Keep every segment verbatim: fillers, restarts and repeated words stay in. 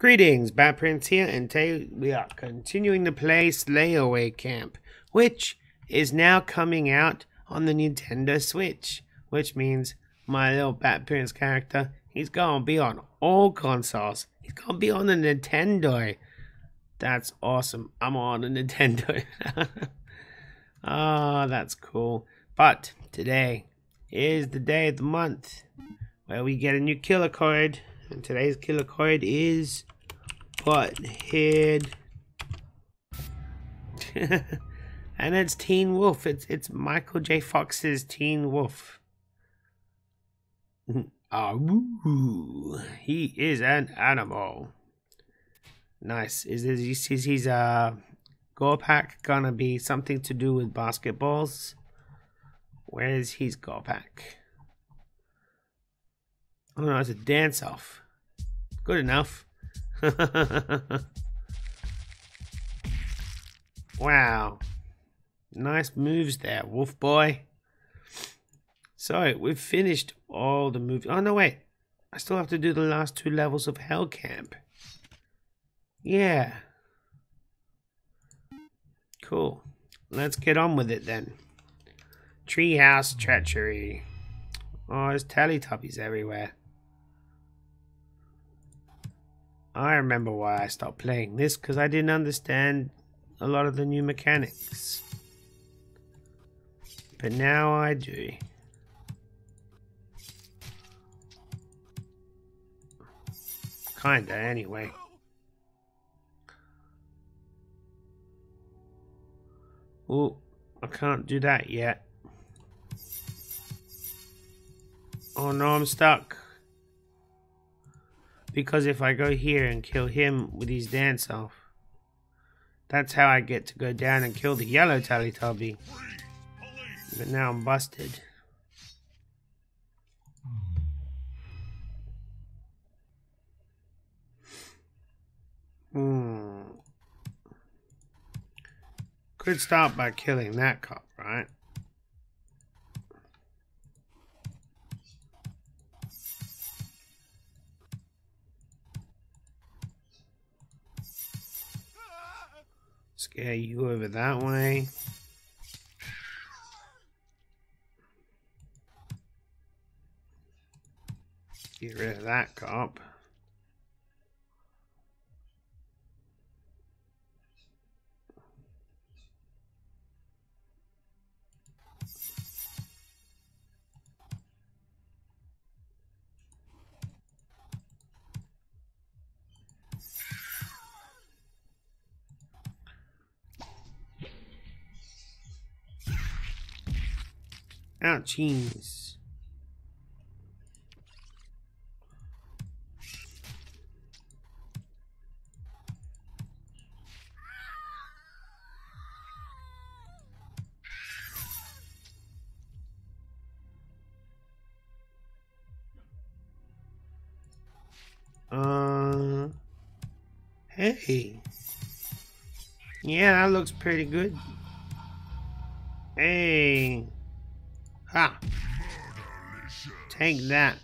Greetings, Batprince here, and today we are continuing to play Slayaway Camp, which is now coming out on the Nintendo Switch, which means my little Batprince character, he's gonna be on all consoles. He's gonna be on the Nintendo. That's awesome. I'm on the Nintendo. Ah, oh, that's cool. But today is the day of the month where we get a new Killer Kode. And today's Killer Kode is Butthead. And it's Teen Wolf. It's it's Michael J. Fox's Teen Wolf. Oh, he is an animal. Nice. Is this is his, his uh gore pack gonna be something to do with basketballs? Where is his gore pack? Oh no, it's a dance off. Good enough. Wow. Nice moves there, Wolf Boy. So, we've finished all the moves. Oh no, wait. I still have to do the last two levels of Hell Camp. Yeah. Cool. Let's get on with it then. Treehouse Treachery. Oh, there's Teletubbies everywhere. I remember why I stopped playing this, because I didn't understand a lot of the new mechanics. But now I do. Kinda, anyway. Oh, I can't do that yet. Oh no, I'm stuck. Because if I go here and kill him with his dance off, that's how I get to go down and kill the yellow Teletubby. But now I'm busted. Hmm. Could start by killing that cop, right? Scare you over that way. Get rid of that cop. Ouchies. Uh, hey. Yeah, that looks pretty good. Hey. Ha! Take that.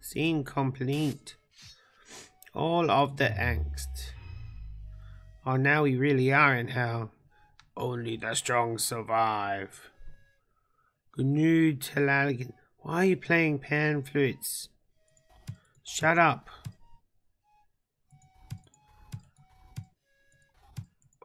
Scene complete. All of the angst. Oh, now we really are in hell. Only the strong survive. Gnu Talaligan. Why are you playing pan flutes? Shut up.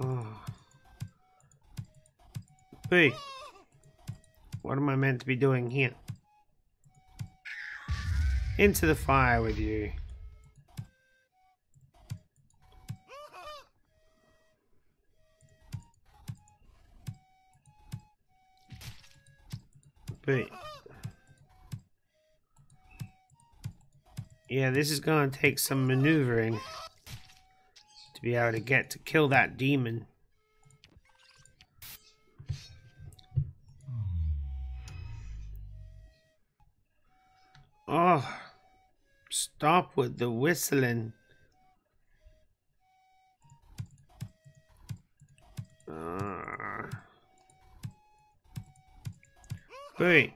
Oh. Hey. What am I meant to be doing here? Into the fire with you. But yeah, this is gonna take some maneuvering to be able to get to kill that demon. Oh, stop with the whistling. Uh. Hey.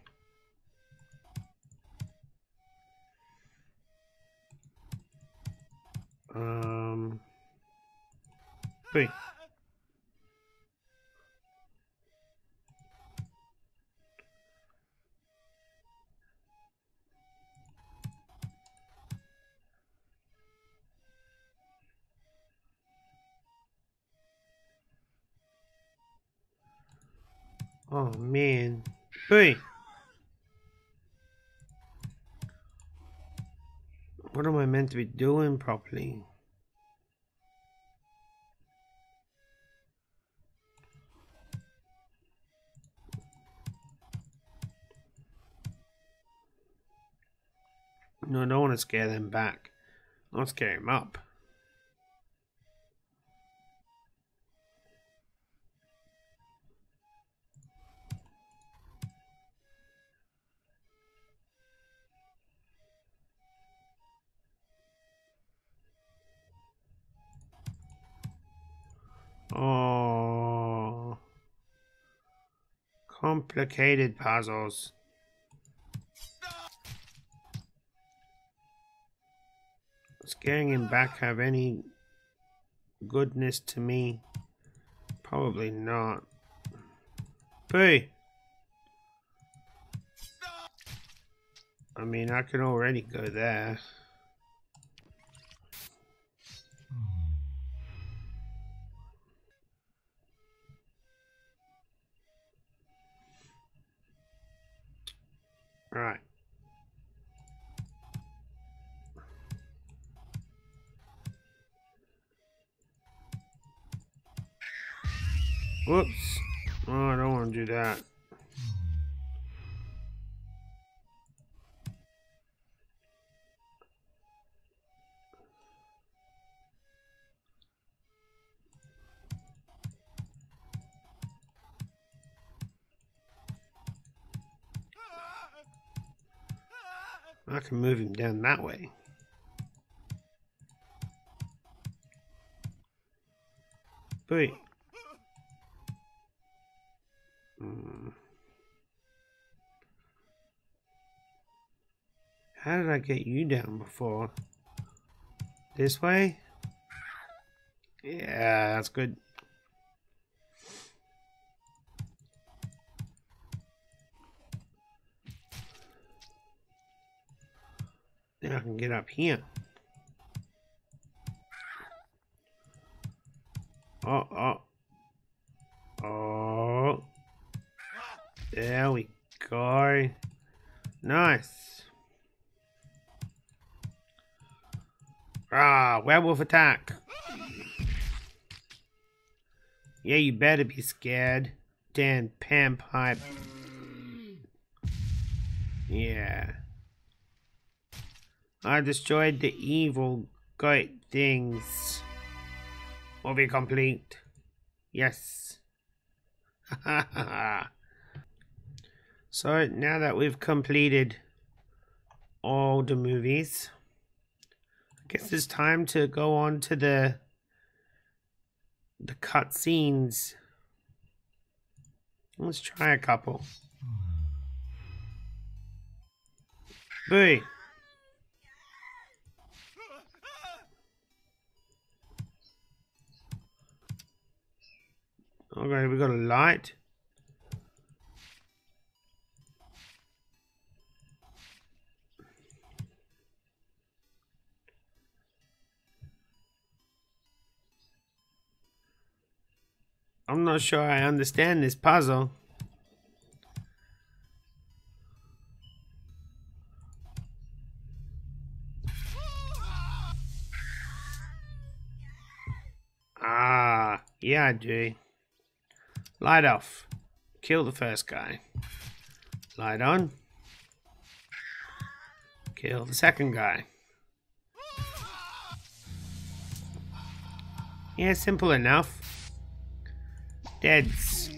Um. Thing. Oh man. Hey. What am I meant to be doing properly? No, I don't want to scare them back. I want to scare him up. Oh, complicated puzzles. Scaring him back have any goodness to me? Probably not. Hey! I mean, I can already go there. Right. Whoops. Oh, I don't want to do that. I can move him down that way. Wait. Hmm. How did I get you down before? This way? Yeah, that's good. Then I can get up here. Oh, oh, oh. There we go. Nice. Ah, werewolf attack. Yeah, you better be scared. Dan Pam Pipe. Yeah. I destroyed the evil goat things. Will be complete. Yes. So now that we've completed all the movies, I guess it's time to go on to the the cutscenes. Let's try a couple. Boo. Okay, we got a light. I'm not sure I understand this puzzle. Ah, yeah, I do. Light off. Kill the first guy. Light on. Kill the second guy. Yeah, simple enough. Deads.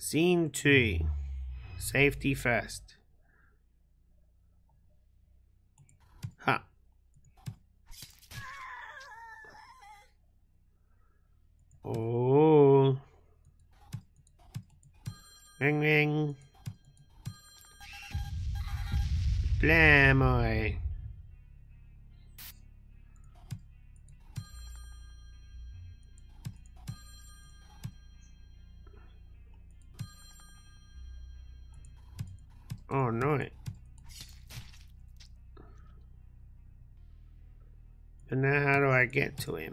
Scene two. Safety first. Ha. Oh, ring ring. Blamoy. Oh no. But now how do I get to him?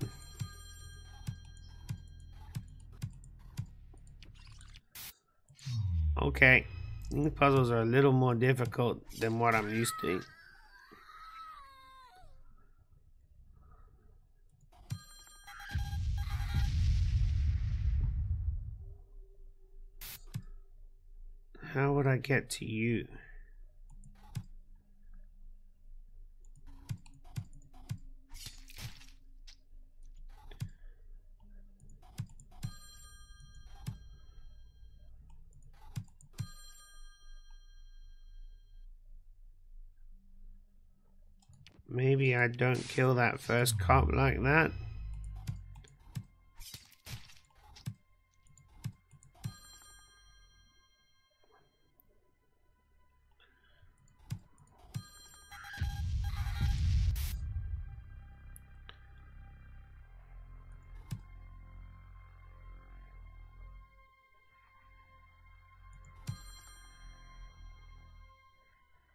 Okay. These puzzles are a little more difficult than what I'm used to. How would I get to you? Maybe I don't kill that first cop like that.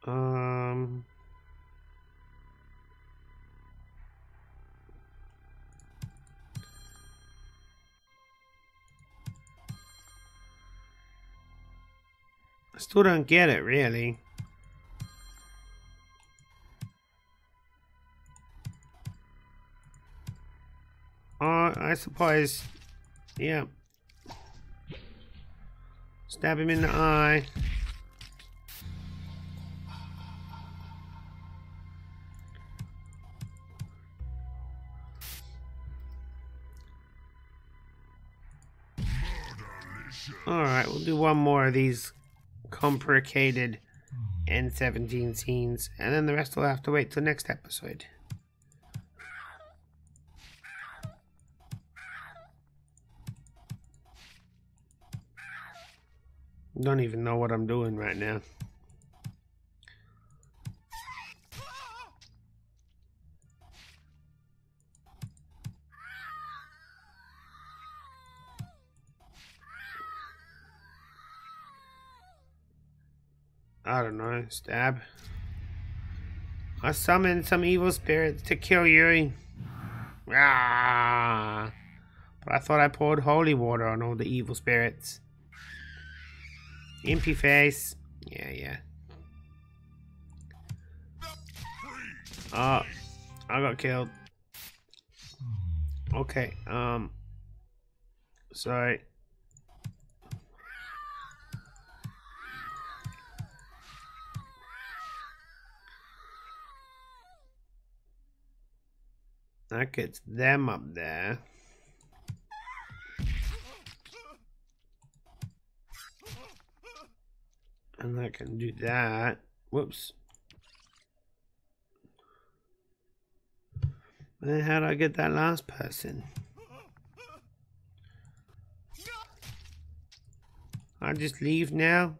Um... Still don't get it, really. Oh, I suppose. Yeah. Stab him in the eye. Alright, we'll do one more of these complicated N seventeen scenes, and then the rest will have to wait till next episode. Don't even know what I'm doing right now. I don't know, stab. I summoned some evil spirits to kill Yuri. Ah, but I thought I poured holy water on all the evil spirits. Impy face. Yeah, yeah. Oh, I got killed. Okay, um. Sorry. That gets them up there. And I can do that. Whoops. Then how do I get that last person? I just leave now?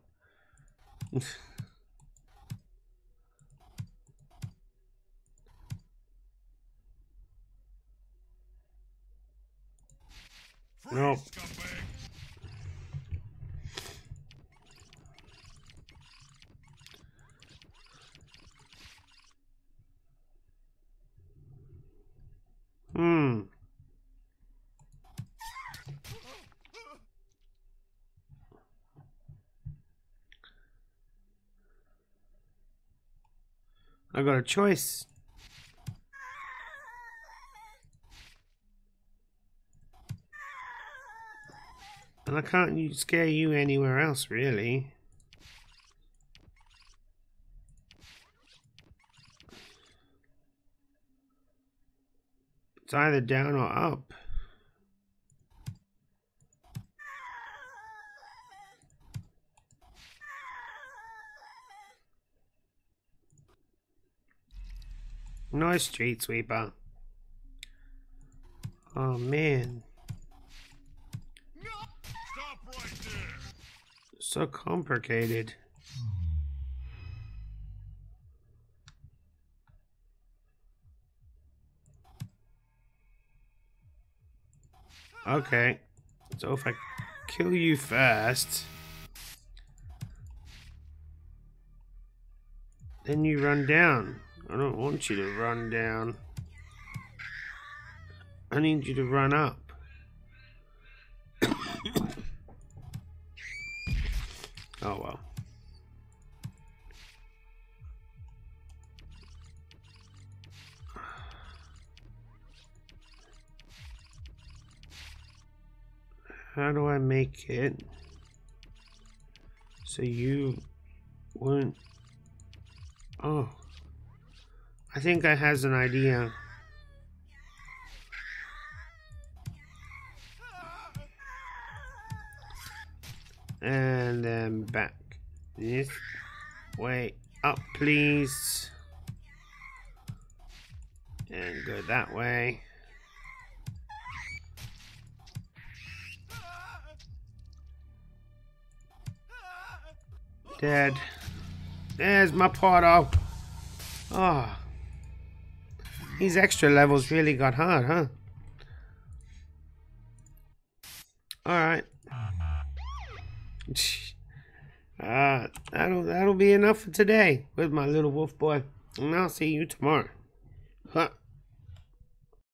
Nope. Hmm. I got a choice. I can't scare you anywhere else, really. It's either down or up. No street sweeper. Oh, man. So complicated. Okay. So if I kill you first, then you run down. I don't want you to run down. I need you to run up. Oh well. How do I make it so you won't? Oh, I think I has an idea. And then back this way up, please. And go that way. Dead. There's my portal. Ah, oh. These extra levels really got hard, huh? All right. Uh, that'll that'll be enough for today with my little wolf boy, and I'll see you tomorrow. Huh.